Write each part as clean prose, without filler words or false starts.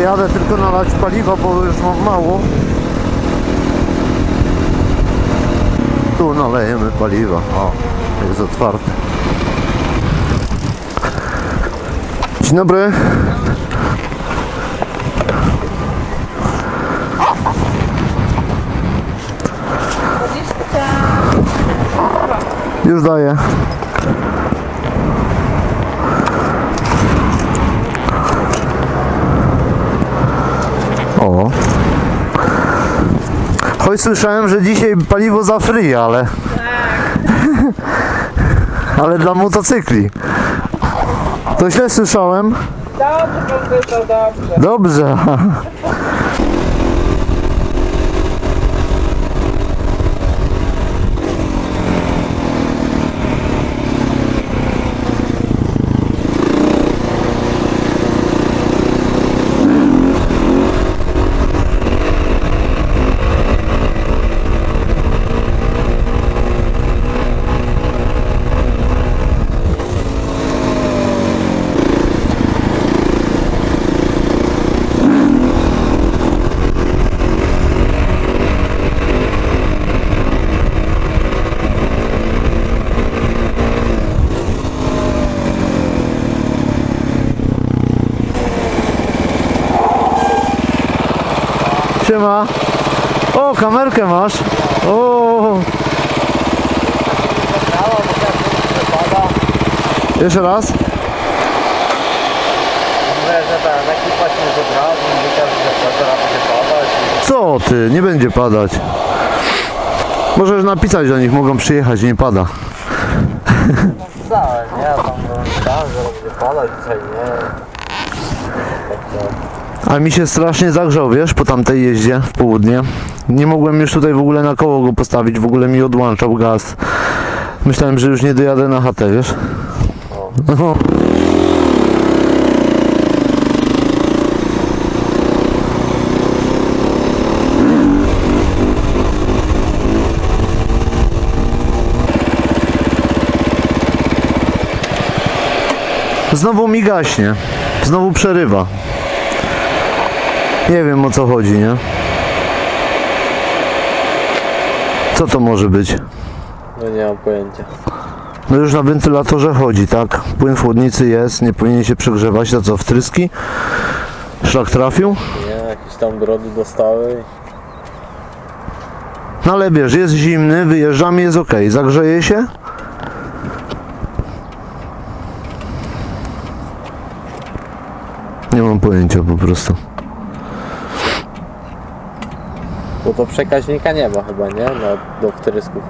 jadę tylko nalać paliwa, bo już mam mało. Tu nalejemy paliwa. O, jest otwarte. Dzień dobry. Już daję. O. Choć słyszałem, że dzisiaj paliwo za free, ale... Tak. Ale dla motocykli. To źle słyszałem? Dobrze, to dobrze. Dobrze. Ma. O, kamerkę masz. O. Jeszcze raz. Co ty, nie będzie padać. Możesz napisać do nich, mogą przyjechać, nie pada. A mi się strasznie zagrzał, wiesz, po tamtej jeździe w południe. Nie mogłem już tutaj w ogóle na koło go postawić, w ogóle mi odłączał gaz. Myślałem, że już nie dojadę na chatę, wiesz? No. Znowu mi gaśnie, znowu przerywa. Nie wiem, o co chodzi, nie? Co to może być? No nie mam pojęcia. No już na wentylatorze chodzi, tak? Płyn w chłodnicy jest, nie powinien się przegrzewać. To co, wtryski? Szlak trafił? Nie, jakieś tam brody dostały. No ale wiesz, jest zimny, wyjeżdżamy, jest ok. Zagrzeje się? Nie mam pojęcia po prostu. Bo to przekaźnika nie ma chyba, nie? Do wtrysków.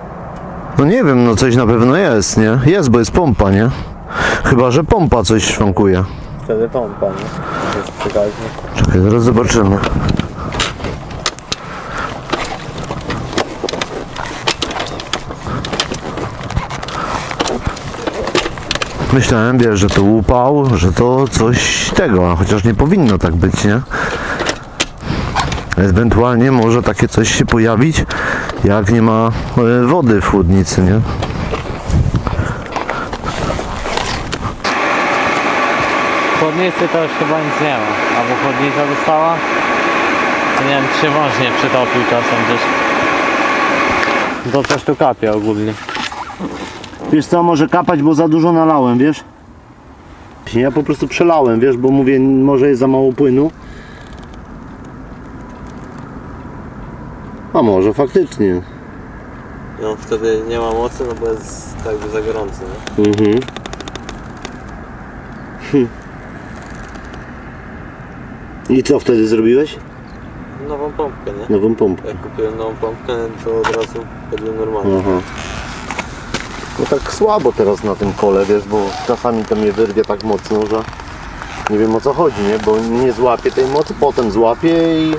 No nie wiem, no coś na pewno jest, nie? Jest, bo jest pompa, nie? Chyba, że pompa coś szwankuje. Wtedy pompa, nie? Jest przekaźnik. Czekaj, zaraz zobaczymy. Myślałem, wiesz, że to upał, że to coś tego, chociaż nie powinno tak być, nie? Ewentualnie może takie coś się pojawić, jak nie ma wody w chłodnicy, nie? W chłodnicy to już chyba nic nie ma. Albo chłodnica została? Nie wiem, czy się wąż nie przytopił czasem gdzieś. To coś tu kapie ogólnie. Wiesz co, może kapać, bo za dużo nalałem, wiesz? Ja po prostu przelałem, wiesz, bo mówię, może jest za mało płynu. A może faktycznie. No wtedy nie ma mocy, no bo jest tak za gorący, nie? Mhm. I co wtedy zrobiłeś? Nową pompkę, nie? Nową pompkę. Jak kupiłem nową pompkę, to od razu będzie normalnie. Aha. No tak słabo teraz na tym kole, wiesz, bo czasami to mnie wyrwie tak mocno, że nie wiem, o co chodzi, nie? Bo nie złapie tej mocy, potem złapie i...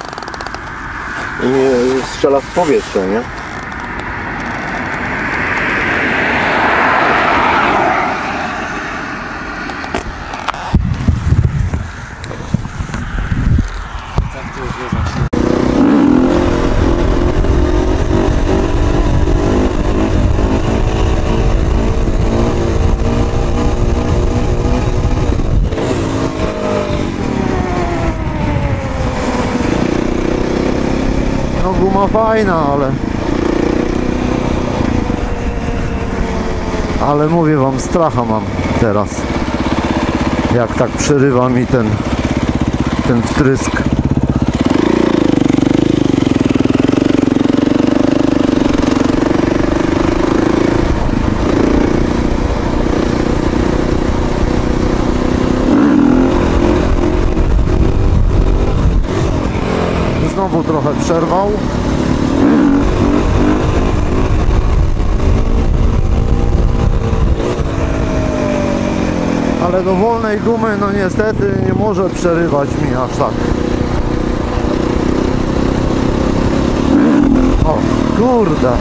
strzela w powietrze, nie? ma fajna, ale mówię wam, stracha mam teraz, jak tak przerywa mi ten wtrysk. Znowu trochę przerwał. Ale do wolnej gumy, no niestety, nie może przerywać mi aż tak. O kurde.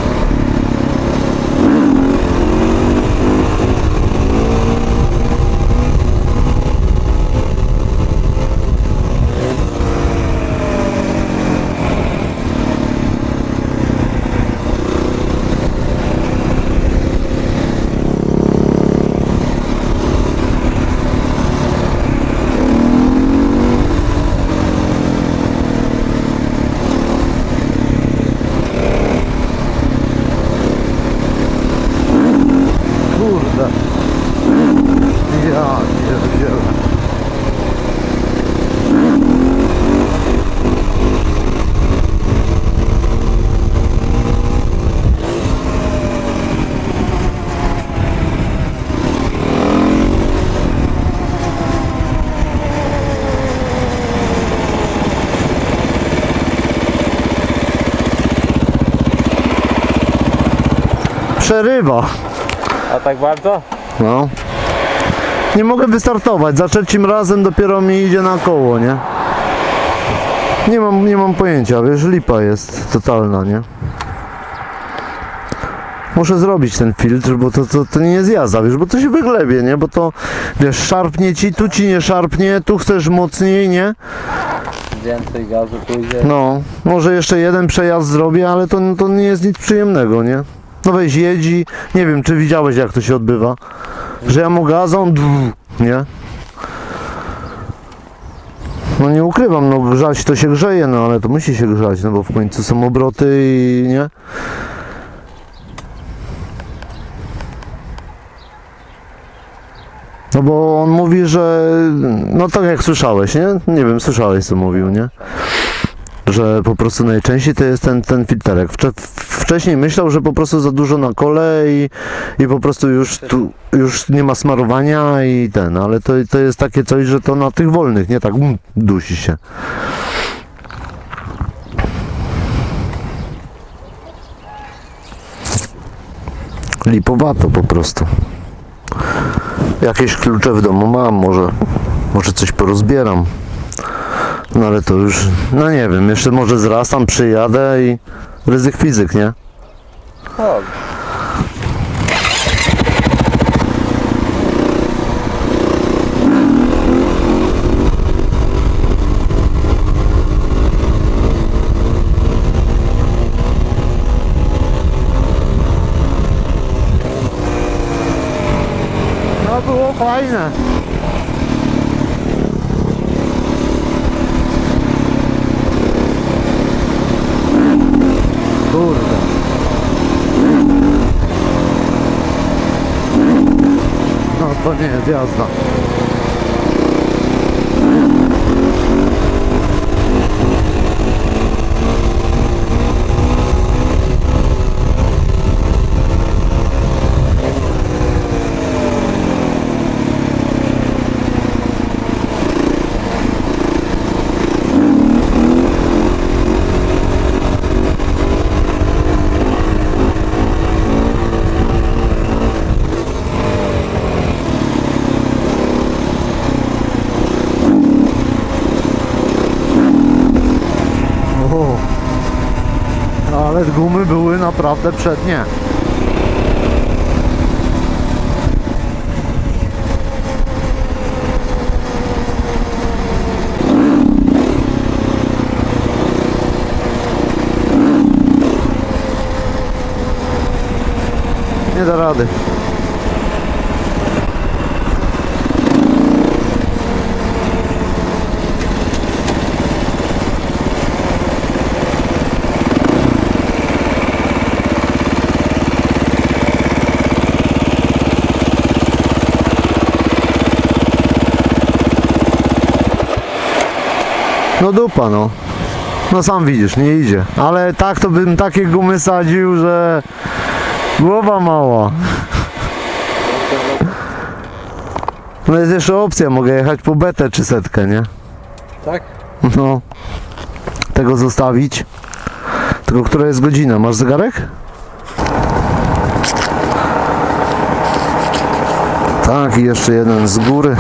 Przerywa. A tak bardzo? No. Nie mogę wystartować, za trzecim razem dopiero mi idzie na koło, nie? Nie mam pojęcia, wiesz, lipa jest totalna, nie? Muszę zrobić ten filtr, bo to nie jest jazda, wiesz, bo to się wyglebie, nie? Bo to, wiesz, szarpnie ci, tu ci nie szarpnie, tu chcesz mocniej, nie? Więcej gazu pójdzie. No, może jeszcze jeden przejazd zrobię, ale to nie jest nic przyjemnego, nie? No weź jedzi, nie wiem czy widziałeś jak to się odbywa, że ja mu gazą, nie? No nie ukrywam, no grzać to się grzeje, no ale to musi się grzać, no bo w końcu są obroty i nie? No bo on mówi, że, no tak jak słyszałeś, nie? Nie wiem, słyszałeś co mówił, nie? Że po prostu najczęściej to jest ten filterek. Wcześniej myślał, że po prostu za dużo na kole i po prostu już nie ma smarowania i ten, ale to jest takie coś, że to na tych wolnych, nie tak dusi się. Lipowato po prostu. Jakieś klucze w domu mam, może coś porozbieram. No ale to już, no nie wiem, jeszcze może zraz tam przyjadę i ryzyk fizyk, nie? Tak. No było fajne. To nie jest jazda. Gumy były naprawdę przednie. Nie da rady. No dupa, no. No sam widzisz, nie idzie. Ale tak to bym takie gumy sadził, że głowa mała. No jest jeszcze opcja, mogę jechać po betę czy setkę, nie? Tak? No. Tego zostawić. Tylko która jest godzina? Masz zegarek? Tak, i jeszcze jeden z góry.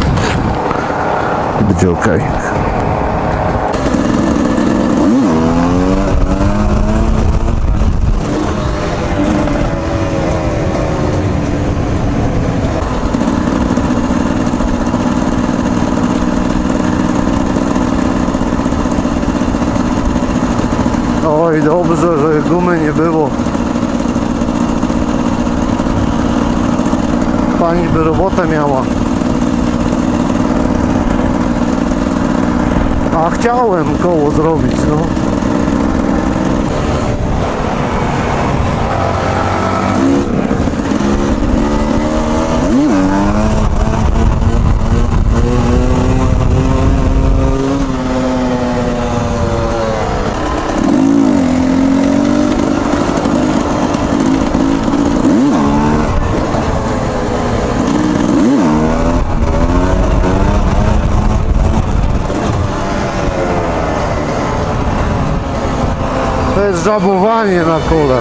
Będzie ok. Oj, dobrze, że gumy nie było. Pani by robotę miała. A chciałem koło zrobić, no. Żabowanie na kole.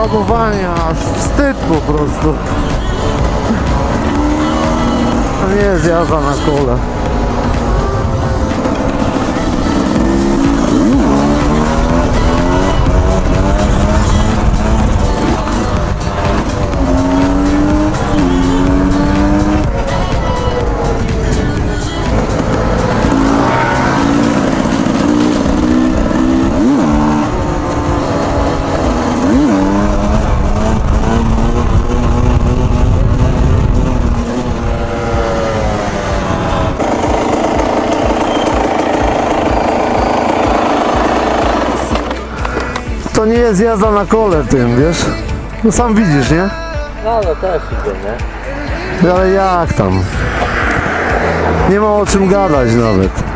Żabowania, aż wstyd po prostu. To nie jest jazda na kole. To nie jest jazda na kole tym, wiesz? No sam widzisz, nie? No, no też idę, nie? Ale jak tam? Nie ma o czym gadać nawet.